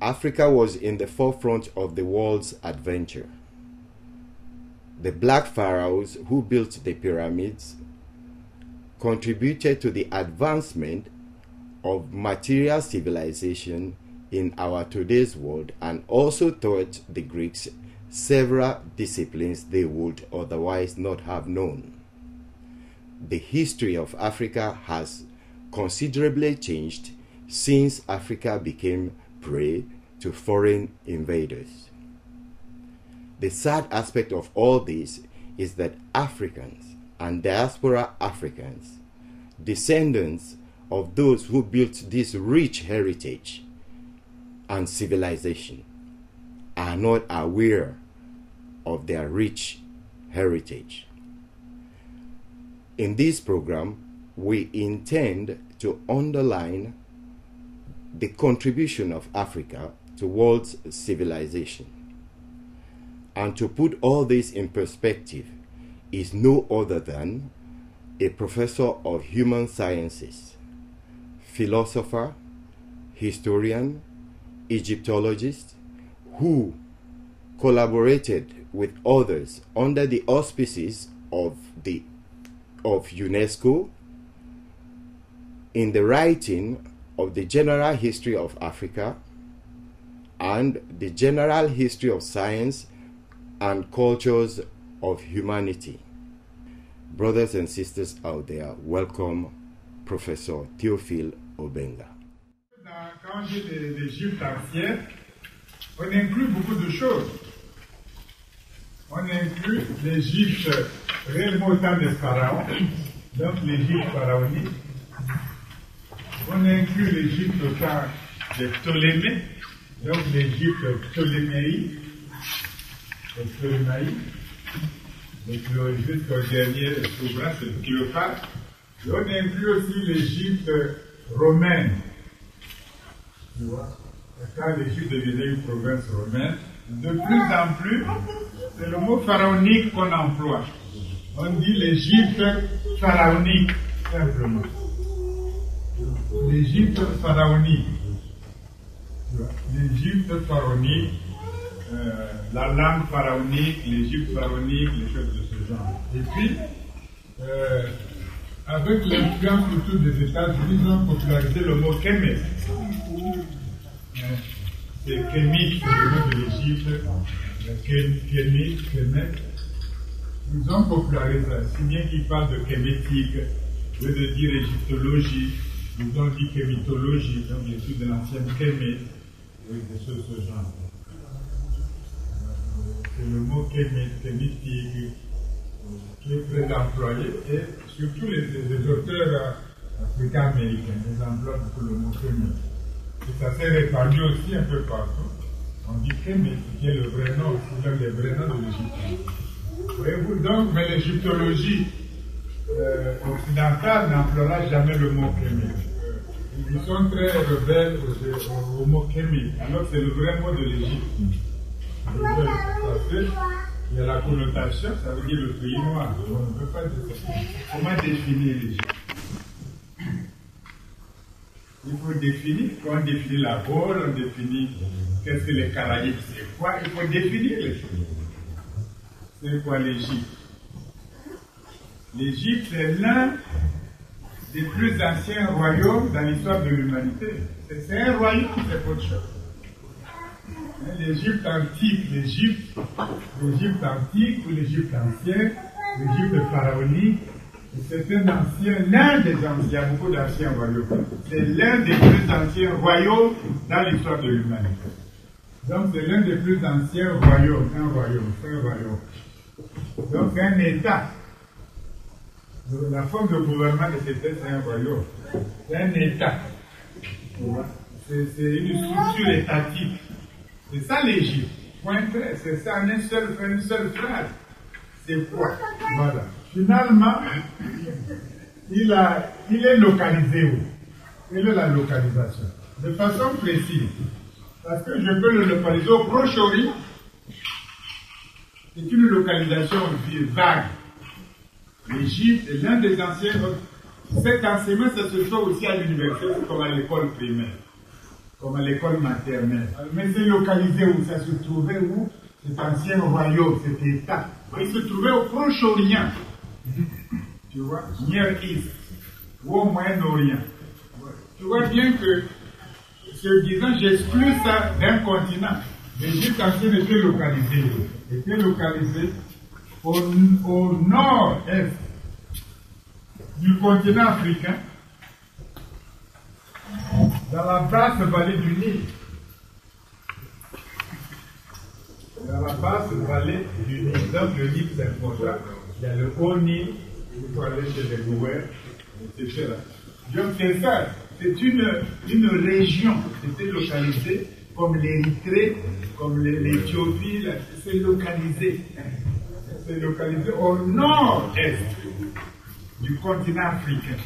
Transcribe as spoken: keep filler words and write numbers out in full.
Africa was in the forefront of the world's adventure. The black pharaohs who built the pyramids contributed to the advancement of material civilization in our today's world and also taught the Greeks several disciplines they would otherwise not have known. The history of Africa has considerably changed since Africa became prey to foreign invaders. The sad aspect of all this is that Africans and diaspora Africans, descendants of those who built this rich heritage and civilization, are not aware of their rich heritage. In this program, we intend to underline the contribution of Africa towards civilization. And to put all this in perspective is no other than a professor of human sciences, philosopher, historian, Egyptologist, who collaborated with others under the auspices of, the, of UNESCO in the writing of the General History of Africa and the General History of Science and Cultures of Humanity. Brothers and sisters out there, welcome Professor Theophile Obenga. Quand j'ai l'Égypte ancienne, on inclut beaucoup de choses. On inclut l'Égypte réellement au temps des pharaons, donc l'Égypte pharaonique. On inclut l'Égypte au temps des Ptolémées, donc l'Égypte ptolémaïque, les Ptolémaïques. Donc jusqu'au dernier souverain, c'est Cléopâtre. Et on inclut aussi l'Égypte romaine. Tu vois, quand l'Égypte devenait une province romaine, de plus en plus, c'est le mot pharaonique qu'on emploie. On dit l'Égypte pharaonique, simplement. L'Égypte pharaonique. L'Égypte pharaonique, euh, la langue pharaonique, l'Égypte pharaonique, les choses de ce genre. Et puis, euh, avec l'influence autour des États-Unis, ils ont popularisé le mot Kemet. C'est Kemet, c'est le nom de l'Égypte. Kemet, Kemet. Ils ont popularisé ça. Si bien qu'ils parlent de kémétique, au lieu de dire égyptologie, ils ont dit kémitologie, donc l'étude de l'ancienne Kemet, et de ce, ce genre. C'est le mot Kemet, kémétique, qui est très employé, et surtout les, les auteurs africains-américains, ils emploient beaucoup le mot Kemet. Et ça s'est répandu aussi un peu partout. On dit Kemet, qui est le vrai nom, c'est l'un des vrais noms de l'Égypte. Voyez-vous donc, mais l'égyptologie euh, occidentale n'emploiera jamais le mot Kemet. Ils sont très rebelles au, au mot Kemet, alors c'est le vrai mot de l'Égypte. Il y a la connotation, ça veut dire le pays noir. On ne peut pas dire ça. Comment définir l'Égypte? Il faut définir, quand on définit la Gaule, on définit qu'est-ce que les Caraïbes, c'est quoi, il faut définir les choses. C'est quoi l'Égypte? L'Égypte, c'est l'un des plus anciens royaumes dans l'histoire de l'humanité. C'est un royaume, c'est autre chose. L'Égypte antique, l'Égypte, l'Égypte antique ou l'Égypte ancienne, l'Égypte pharaonique, c'est un ancien, l'un des anciens, il y a beaucoup d'anciens royaumes, c'est l'un des plus anciens royaumes dans l'histoire de l'humanité. Donc c'est l'un des plus anciens royaumes, un royaume, c'est un royaume. Donc c'est un État. La forme de gouvernement de cet État, c'est un royaume. C'est un État. C'est une structure étatique. C'est ça l'Égypte. Point très, c'est ça en une seule, une seule phrase. C'est quoi? Voilà. Finalement, il, a, il est localisé où? Quelle est la localisation? De façon précise. Parce que je peux le localiser au Proche-Orient. C'est une localisation vague. L'Égypte est l'un des anciens. Cet enseignement, ça se fait aussi à l'université comme à l'école primaire. comme à l'école maternelle. Mais c'est localisé où ça se trouvait, où cet ancien royaume, cet État. Il se trouvait au Proche-Orient, tu vois, Near East, ou au Moyen-Orient. Tu vois bien que, se disant, j'exclus ça d'un continent. L'Égypte ancienne était localisée, était localisée au, au nord-est du continent africain, dans la basse vallée du Nil. Dans la basse vallée du Nil, donc le Nil c'est important. Il y a le haut Nil, vous aller chez les Gouer, et cetera. Donc c'est ça, c'est une, une région qui était localisée comme l'Érythrée, comme l'Éthiopie, c'est localisé. C'est localisé au nord-est du continent africain.